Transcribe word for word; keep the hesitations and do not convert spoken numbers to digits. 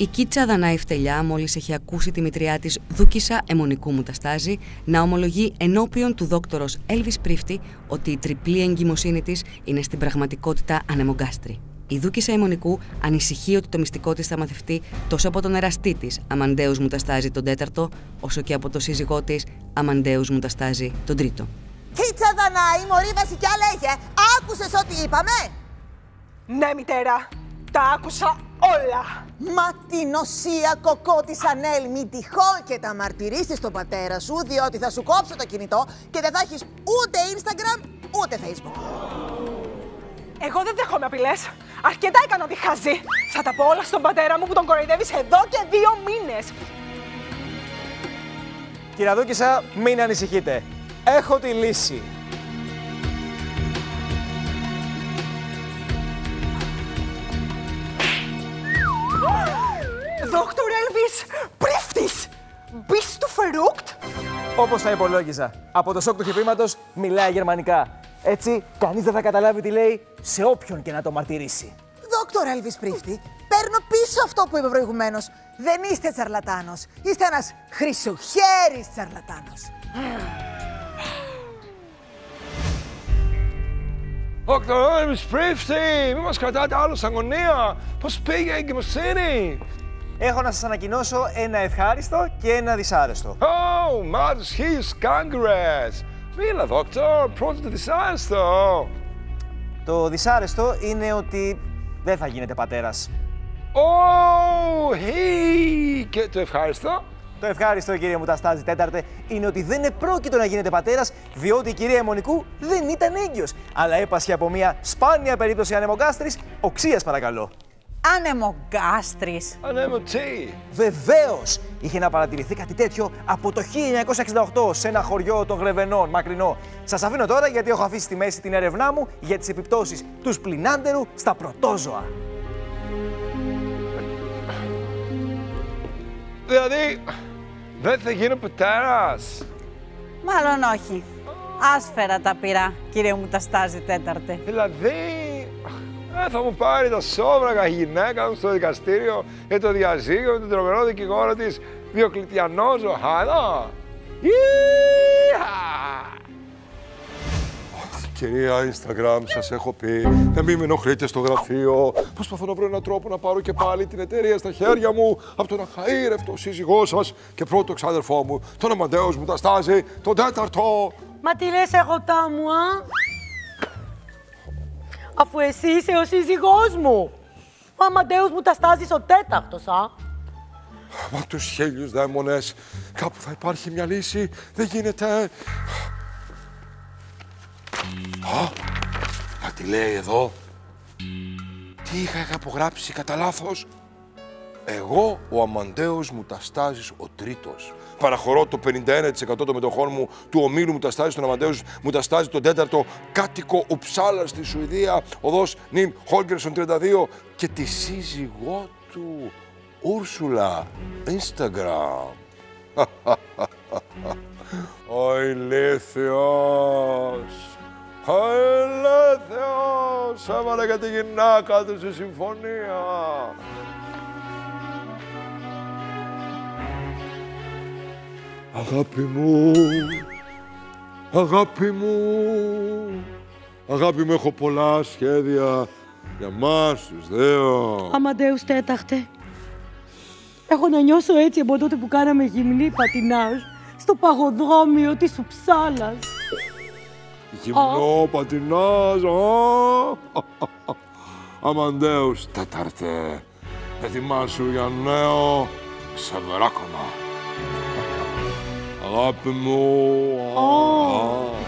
Η Κίτσα Δανάη Φτελιά μόλις έχει ακούσει τη μητριά της Δούκησα Εμμονικού Μουταστάζη να ομολογεί ενώπιον του δόκτορος Έλβη Πρίφτη ότι η τριπλή εγκυμοσύνη της είναι στην πραγματικότητα ανεμογκάστρη. Η Δούκησα Εμμονικού ανησυχεί ότι το μυστικό της θα μαθευτεί τόσο από τον εραστή της, Αμαντέους Μουταστάζη τον τέταρτο, όσο και από τον σύζυγό της, Αμαντέους Μουταστάζη τον τρίτο. Κίτσα Δανάη, μωρή βασικιά λέγε, άκουσες ό,τι είπαμε? Ναι, μητέρα, τα άκουσα όλα. Μα την οσία κοκό της Ανέλ, μη τυχόν και τα μαρτυρήσεις στον πατέρα σου, διότι θα σου κόψω το κινητό και δεν θα έχεις ούτε Instagram, ούτε Facebook. Εγώ δεν δέχομαι απειλές. Αρκετά έκανα τη χαζή. Θα τα πω όλα στον πατέρα μου που τον κοροϊδεύεις εδώ και δύο μήνες. Κυρία Δούκησα, μην ανησυχείτε. Έχω τη λύση. Δόκτορ Έλβις Πρίφτης! Bist du verrückt? Όπως τα υπολόγιζα. Από το σοκ του χειπήματος μιλάει γερμανικά. Έτσι, κανείς δεν θα καταλάβει τι λέει σε όποιον και να το μαρτυρήσει. Δόκτορ Έλβις Πρίφτη, παίρνω πίσω αυτό που είπε προηγουμένως. Δεν είστε τσαρλατάνος. Είστε ένας χρυσοχέρης τσαρλατάνος. Δόκτορ Έλβις Πρίφτη, μη μας κρατάτε άλλο σαν γωνία. Πώς πήγε η εγκυμοσύνη? Έχω να σας ανακοινώσω ένα ευχάριστο και ένα δυσάρεστο. Oh, Mars, he's congress. Μίλα, δόκτωρ, πρώτο το δυσάρεστο. Το δυσάρεστο είναι ότι δεν θα γίνετε πατέρας. Oh, hey. Και το ευχάριστο? Το ευχάριστο, κύριε Μουταστάζη τέταρτε, είναι ότι δεν επρόκειτο να γίνετε πατέρας, διότι η κυρία Εμμονικού δεν ήταν έγκυος, αλλά έπασχε από μια σπάνια περίπτωση ανεμογκάστρης, οξίας παρακαλώ. Ανεμογκάστρης. Ανεμοτσί. Βεβαίως. Είχε να παρατηρηθεί κάτι τέτοιο από το χίλια εννιακόσια εξήντα οκτώ σε ένα χωριό των Γρεβενών, μακρινό. Σας αφήνω τώρα γιατί έχω αφήσει στη μέση την έρευνά μου για τις επιπτώσεις του σπληνάντερου στα πρωτόζωα. Δηλαδή, δεν θα γίνω πατέρας. Μάλλον όχι. Άσφαιρα τα πειρά, κύριε Μουταστάζη τέταρτε. Δηλαδή... Ε, θα μου πάρει τα σόβραγα γυναίκα μου στο δικαστήριο για το διαζύγιο με τον τρομερό δικηγόρο της Διοκλητιανόζο. Χαλά! Κυρία Instagram, σας έχω πει, να μην με ενοχλείτε στο γραφείο. Προσπαθώ να βρω έναν τρόπο να πάρω και πάλι την εταιρεία στα χέρια μου από τον αχαήρευτο σύζυγό σας και πρώτο ξάδερφό μου, τον Αμαντέους Μουταστάζη, τον τέταρτο. Μα τι λες αγωτά μου, α? Αφού εσύ είσαι ο σύζυγός μου. Ο Αμαντέους Μουταστάζης ο τέταρτος, α. Μα τους χίλιους δαίμονες. Κάπου θα υπάρχει μια λύση. Δεν γίνεται. Α, μα τι λέει εδώ. Τι είχα απογράψει κατά λάθος. Εγώ, ο Αμαντέους Μουταστάζης ο τρίτος. Παραχωρώ το πενήντα ένα τοις εκατό των μετοχών μου του ομίλου Μουταστάζη, τον Αμαντέους Μουταστάζη τον τέταρτο, κάτοικο Ουψάλα στη Σουηδία, οδός Νιμ Χόλγκερσον τριάντα δύο και τη σύζυγό του Ούρσουλα, Instagram. Ο ηλίθιος, ο ηλίθιος, έβαλε για τη γυναίκα του στη συμφωνία. Αγάπη μου, αγάπη μου, αγάπη μου, έχω πολλά σχέδια για μας τους δύο. Αμαντέους τέταρτε, έχω να νιώσω έτσι από τότε που κάναμε γυμνή πατινάζ στο παγοδρόμιο της Ουψάλας. Γυμνό πατινάζ, α! Αμαντέους τέταρτε, ετοιμάσου για νέο ξεβράκωμα. Αγάπη μου!